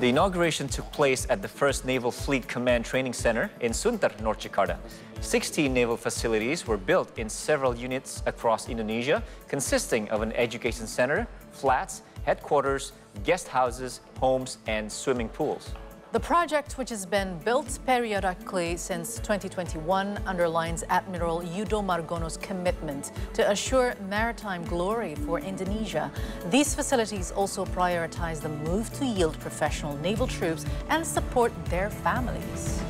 The inauguration took place at the First Naval Fleet Command Training Center in Sunter, North Jakarta. 16 naval facilities were built in several units across Indonesia, consisting of an education center, flats, headquarters, guest houses, homes, and swimming pools. The project, which has been built periodically since 2021, underlines Admiral Yudo Margono's commitment to assure maritime glory for Indonesia. These facilities also prioritize the move to yield professional naval troops and support their families.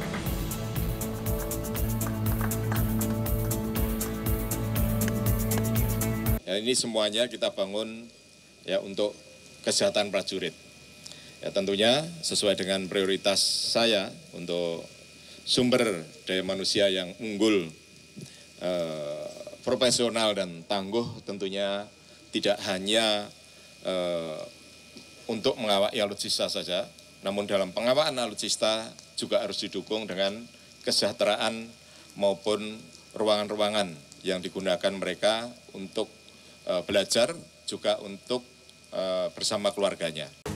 Ya, ini semuanya kita bangun ya untuk kesehatan prajurit. Ya, tentunya sesuai dengan prioritas saya untuk sumber daya manusia yang unggul, profesional dan tangguh, tentunya tidak hanya untuk mengawaki alutsista saja, namun dalam pengawakan alutsista juga harus didukung dengan kesejahteraan maupun ruangan-ruangan yang digunakan mereka untuk belajar, juga untuk bersama keluarganya.